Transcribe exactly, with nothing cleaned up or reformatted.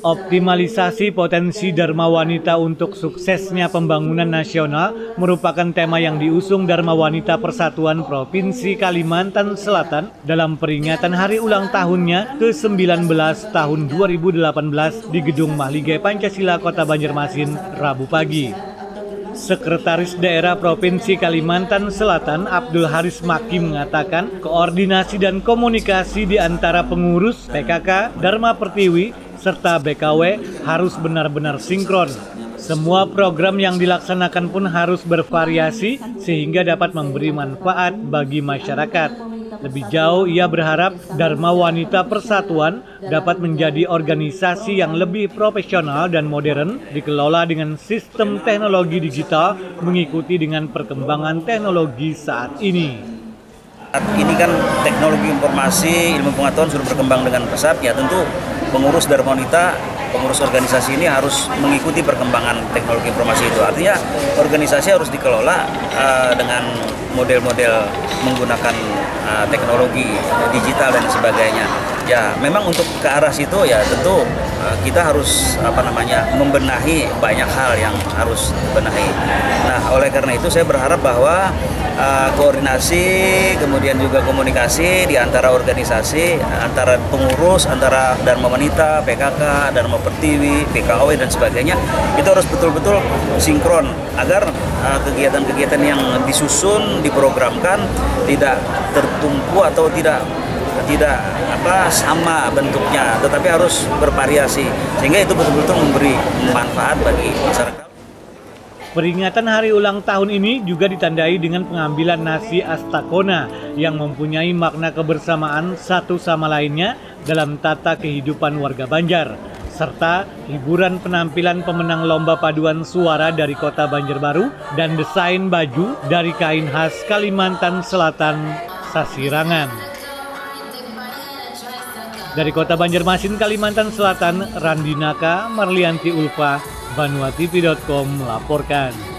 Optimalisasi potensi Dharma Wanita untuk suksesnya pembangunan nasional merupakan tema yang diusung Dharma Wanita Persatuan Provinsi Kalimantan Selatan dalam peringatan hari ulang tahunnya ke sembilan belas tahun dua ribu delapan belas di Gedung Mahligai Pancasila Kota Banjarmasin, Rabu pagi. Sekretaris Daerah Provinsi Kalimantan Selatan Abdul Harismaki mengatakan koordinasi dan komunikasi di antara pengurus P K K Dharma Pertiwi serta B K W harus benar-benar sinkron. Semua program yang dilaksanakan pun harus bervariasi sehingga dapat memberi manfaat bagi masyarakat. Lebih jauh, ia berharap Dharma Wanita Persatuan dapat menjadi organisasi yang lebih profesional dan modern, dikelola dengan sistem teknologi digital, mengikuti dengan perkembangan teknologi saat ini. Saat ini kan teknologi informasi, ilmu pengetahuan sudah berkembang dengan pesat, ya tentu pengurus Dharma Wanita, pengurus organisasi ini harus mengikuti perkembangan teknologi informasi itu. Artinya organisasi harus dikelola uh, dengan model-model menggunakan uh, teknologi digital dan sebagainya. Ya, memang untuk ke arah situ ya tentu uh, kita harus apa namanya membenahi banyak hal yang harus dibenahi. Nah, oleh karena itu saya berharap bahwa uh, koordinasi kemudian juga komunikasi di antara organisasi, antara pengurus, antara Dharma Wanita, P K K, Dharma Pertiwi, B K W dan sebagainya itu harus betul-betul sinkron agar kegiatan-kegiatan uh, yang disusun diprogramkan tidak tertumpu atau tidak tidak apa sama bentuknya, tetapi harus bervariasi sehingga itu betul-betul memberi manfaat bagi masyarakat. Peringatan hari ulang tahun ini juga ditandai dengan pengambilan nasi Astakona yang mempunyai makna kebersamaan satu sama lainnya dalam tata kehidupan warga Banjar, serta hiburan penampilan pemenang lomba paduan suara dari Kota Banjarbaru dan desain baju dari kain khas Kalimantan Selatan, Sasirangan. Dari Kota Banjarmasin, Kalimantan Selatan, Randinaka, Marlianti Ulfa, Banuatvi titik com melaporkan.